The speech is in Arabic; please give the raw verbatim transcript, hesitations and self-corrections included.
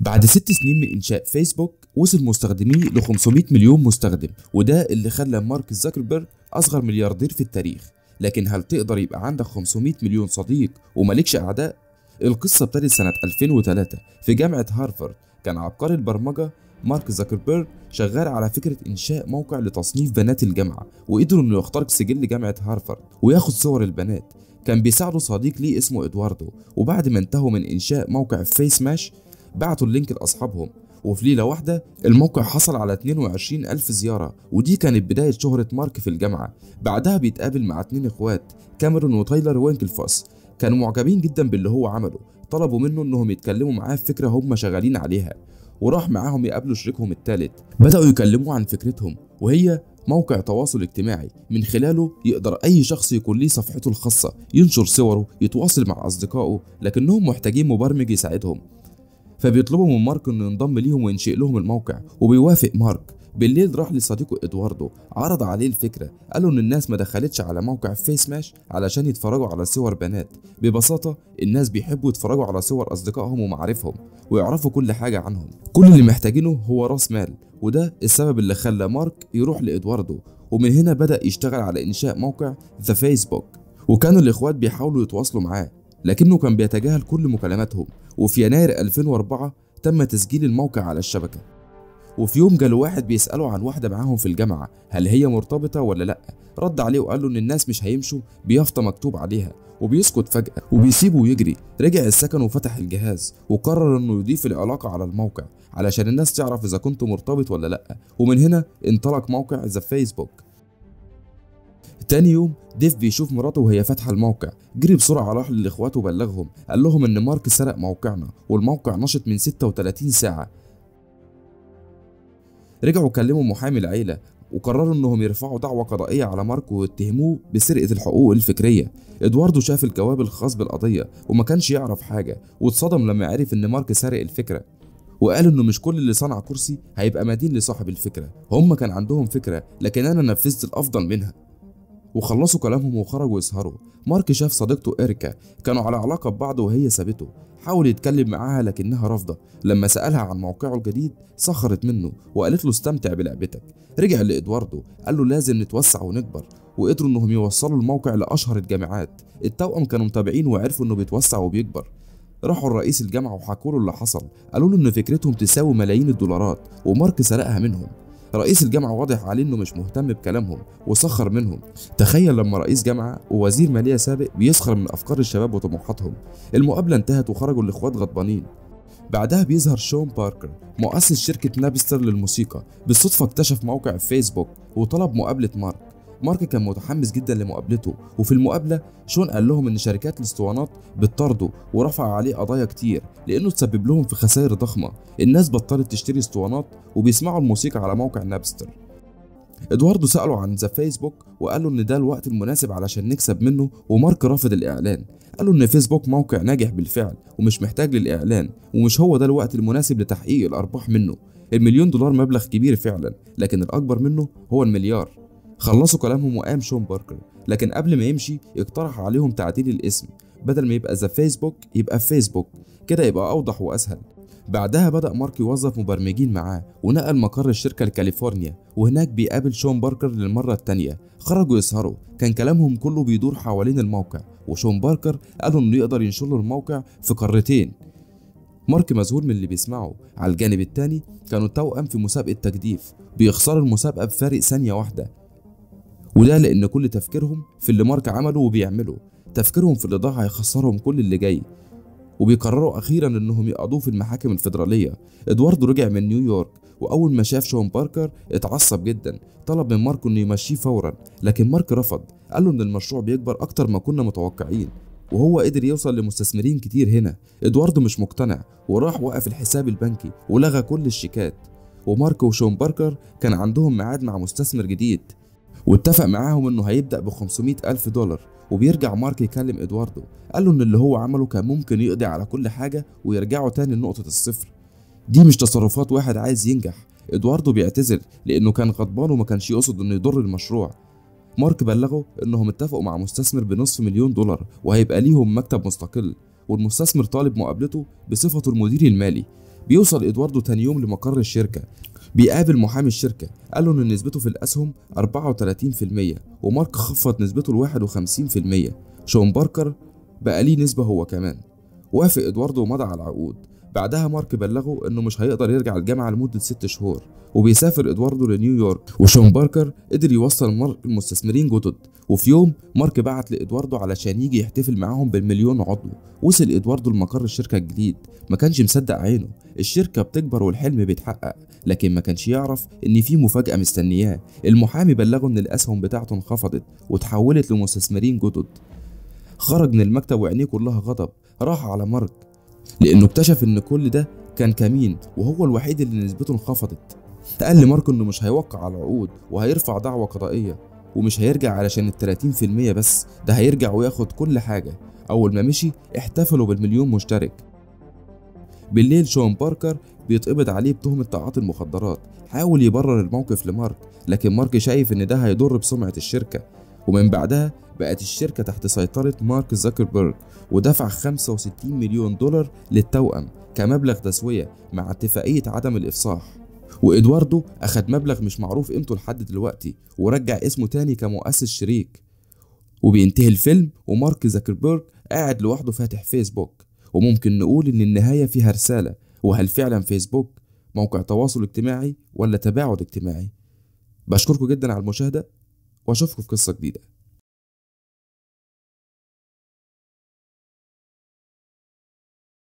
بعد ست سنين من إنشاء فيسبوك وصل مستخدميه ل خمسمية مليون مستخدم، وده اللي خلى مارك زاكربيرج أصغر ملياردير في التاريخ. لكن هل تقدر يبقى عندك خمسمية مليون صديق ومالكش أعداء؟ القصة ابتدت سنة ألفين وتلاتة في جامعة هارفارد. كان عبقري البرمجة مارك زاكربيرج شغال على فكرة إنشاء موقع لتصنيف بنات الجامعة، وقدروا إنه يخترق سجل جامعة هارفارد وياخد صور البنات. كان بيساعده صديق ليه اسمه إدواردو، وبعد ما انتهوا من إنشاء موقع فيس ماش بعتوا اللينك لأصحابهم، وفي ليلة واحدة الموقع حصل على اتنين وعشرين ألف زيارة، ودي كانت بداية شهرة مارك في الجامعة. بعدها بيتقابل مع اتنين إخوات كاميرون وتايلر وينكلفوس، كانوا معجبين جدا باللي هو عمله، طلبوا منه إنهم يتكلموا معاه في فكرة هم شغالين عليها، وراح معاهم يقابلوا شريكهم الثالث. بدأوا يكلموا عن فكرتهم وهي موقع تواصل اجتماعي من خلاله يقدر أي شخص يكون ليه صفحته الخاصة، ينشر صوره، يتواصل مع أصدقائه، لكنهم محتاجين مبرمج يساعدهم. فبيطلبوا من مارك إنه ينضم ليهم وينشئ لهم الموقع، وبيوافق مارك. بالليل راح لصديقه إدواردو عرض عليه الفكرة، قالوا إن الناس ما دخلتش على موقع فيس ماش علشان يتفرجوا على صور بنات، ببساطة الناس بيحبوا يتفرجوا على صور أصدقائهم ومعارفهم ويعرفوا كل حاجة عنهم، كل اللي محتاجينه هو راس مال، وده السبب اللي خلى مارك يروح لإدواردو، ومن هنا بدأ يشتغل على إنشاء موقع The Facebook. وكانوا الإخوات بيحاولوا يتواصلوا معاه لكنه كان بيتجاهل كل مكالماتهم. وفي يناير ألفين وأربعة تم تسجيل الموقع على الشبكة، وفي يوم جاله واحد بيسأله عن واحدة معاهم في الجامعة هل هي مرتبطة ولا لأ، رد عليه وقال له إن الناس مش هيمشوا بيافطة مكتوب عليها، وبيسكت فجأة وبيسيبه ويجري. رجع السكن وفتح الجهاز وقرر إنه يضيف العلاقة على الموقع علشان الناس تعرف إذا كنت مرتبط ولا لأ، ومن هنا انطلق موقع ذا فيسبوك. تاني يوم ديف بيشوف مراته وهي فاتحة الموقع، جري بسرعة راح للإخوات وبلغهم، قال لهم إن مارك سرق موقعنا والموقع نشط من ستة وتلاتين ساعة. رجعوا كلموا محامي العيلة وقرروا إنهم يرفعوا دعوى قضائية على مارك ويتهموه بسرقة الحقوق الفكرية. إدواردو شاف الجواب الخاص بالقضية وما كانش يعرف حاجة، واتصدم لما عرف إن مارك سرق الفكرة، وقال إنه مش كل اللي صنع كرسي هيبقى مدين لصاحب الفكرة، هم كان عندهم فكرة لكن أنا نفذت الأفضل منها. وخلصوا كلامهم وخرجوا يسهروا. مارك شاف صديقته إريكا، كانوا على علاقة ببعض وهي سابته، حاول يتكلم معاها لكنها رافضة. لما سألها عن موقعه الجديد سخرت منه وقالت له استمتع بلعبتك. رجع لإدواردو قال له لازم نتوسع ونكبر، وقدروا إنهم يوصلوا الموقع لأشهر الجامعات. التوأم كانوا متابعين وعرفوا إنه بيتوسع وبيكبر، راحوا لرئيس الجامعة وحكوا له اللي حصل، قالوا له إن فكرتهم تساوي ملايين الدولارات ومارك سرقها منهم. رئيس الجامعة واضح عليه إنه مش مهتم بكلامهم وسخر منهم. تخيل لما رئيس جامعة ووزير مالية سابق بيسخر من أفكار الشباب وطموحاتهم. المقابلة انتهت وخرجوا الإخوات غضبانين. بعدها بيظهر شون باركر مؤسس شركة نابستر للموسيقى، بالصدفة اكتشف موقع فيسبوك وطلب مقابلة مارك. مارك كان متحمس جدا لمقابلته، وفي المقابلة شون قال لهم إن شركات الاسطوانات بتطارده ورفع عليه قضايا كتير لأنه تسبب لهم في خسائر ضخمة، الناس بطلت تشتري اسطوانات وبيسمعوا الموسيقى على موقع نابستر. إدواردو سأله عن ذا فيسبوك وقال له إن ده الوقت المناسب علشان نكسب منه، ومارك رفض الإعلان، قال له إن فيسبوك موقع ناجح بالفعل ومش محتاج للإعلان ومش هو ده الوقت المناسب لتحقيق الأرباح منه. المليون دولار مبلغ كبير فعلا لكن الأكبر منه هو المليار. خلصوا كلامهم وقام شون باركر، لكن قبل ما يمشي اقترح عليهم تعديل الاسم، بدل ما يبقى ذا فيسبوك يبقى فيسبوك، كده يبقى أوضح وأسهل. بعدها بدأ مارك يوظف مبرمجين معاه ونقل مقر الشركة لكاليفورنيا، وهناك بيقابل شون باركر للمرة التانية. خرجوا يسهروا، كان كلامهم كله بيدور حوالين الموقع، وشون باركر قالوا إنه يقدر ينشر له الموقع في قارتين. مارك مذهول من اللي بيسمعه. على الجانب التاني كانوا توأم في مسابقة تجديف، بيخسروا المسابقة بفارق ثانية واحدة، وده لأن كل تفكيرهم في اللي مارك عمله وبيعمله، تفكيرهم في اللي ضاع هيخسرهم كل اللي جاي، وبيقرروا أخيرا إنهم يقضوه في المحاكم الفيدرالية. إدواردو رجع من نيويورك، وأول ما شاف شون باركر اتعصب جدا، طلب من مارك إنه يمشيه فورا، لكن مارك رفض، قال له إن المشروع بيكبر أكتر ما كنا متوقعين، وهو قدر يوصل لمستثمرين كتير هنا. إدواردو مش مقتنع وراح وقف الحساب البنكي ولغى كل الشيكات، ومارك وشون باركر كان عندهم ميعاد مع مستثمر جديد واتفق معاهم انه هيبدأ ب خمسمية ألف دولار. وبيرجع مارك يكلم إدواردو، قال له ان اللي هو عمله كان ممكن يقضي على كل حاجة ويرجعوا تاني لنقطة الصفر، دي مش تصرفات واحد عايز ينجح. إدواردو بيعتذر لانه كان غضبان وما كانش يقصد انه يضر المشروع. مارك بلغه انهم اتفقوا مع مستثمر بنصف مليون دولار وهيبقى ليهم مكتب مستقل، والمستثمر طالب مقابلته بصفته المدير المالي. بيوصل ادواردو تاني يوم لمقر الشركه، بيقابل محامي الشركه، قال له ان نسبته في الاسهم أربعة وثلاثين بالمية ومارك خفض نسبته ل واحد وخمسين بالمية. شون باركر بقى ليه نسبه هو كمان. وافق ادواردو ومضى على العقود. بعدها مارك بلغه انه مش هيقدر يرجع الجامعه لمده ست شهور، وبيسافر ادواردو لنيويورك، وشون باركر قدر يوصل مارك المستثمرين جدد. وفي يوم مارك بعت لادواردو علشان يجي يحتفل معاهم بالمليون عضو. وصل ادواردو لمقر الشركه الجديد، ما كانش مصدق عينه، الشركه بتكبر والحلم بيتحقق، لكن ما كانش يعرف ان في مفاجاه مستنياه. المحامي بلغه ان الاسهم بتاعته انخفضت وتحولت لمستثمرين جدد. خرج من المكتب وعينيه كلها غضب، راح على مارك لانه اكتشف ان كل ده كان كمين وهو الوحيد اللي نسبته انخفضت. قال لمارك انه مش هيوقع على العقود وهيرفع دعوه قضائيه، ومش هيرجع علشان ال ثلاثين بالمية بس، ده هيرجع وياخد كل حاجه. اول ما مشي احتفلوا بالمليون مشترك. بالليل شون باركر بيتقبض عليه بتهمه تعاطي المخدرات، حاول يبرر الموقف لمارك، لكن مارك شايف ان ده هيضر بسمعه الشركه. ومن بعدها بقت الشركة تحت سيطرة مارك زاكربيرج، ودفع خمسة وستين مليون دولار للتوأم كمبلغ تسوية مع اتفاقية عدم الإفصاح. وإدواردو أخد مبلغ مش معروف قيمته لحد دلوقتي، ورجع اسمه تاني كمؤسس شريك. وبينتهي الفيلم ومارك زاكربيرج قاعد لوحده فاتح فيسبوك، وممكن نقول إن النهاية فيها رسالة. وهل فعلا فيسبوك موقع تواصل اجتماعي ولا تباعد اجتماعي؟ بشكركم جدا على المشاهدة واشوفكم في قصة جديدة.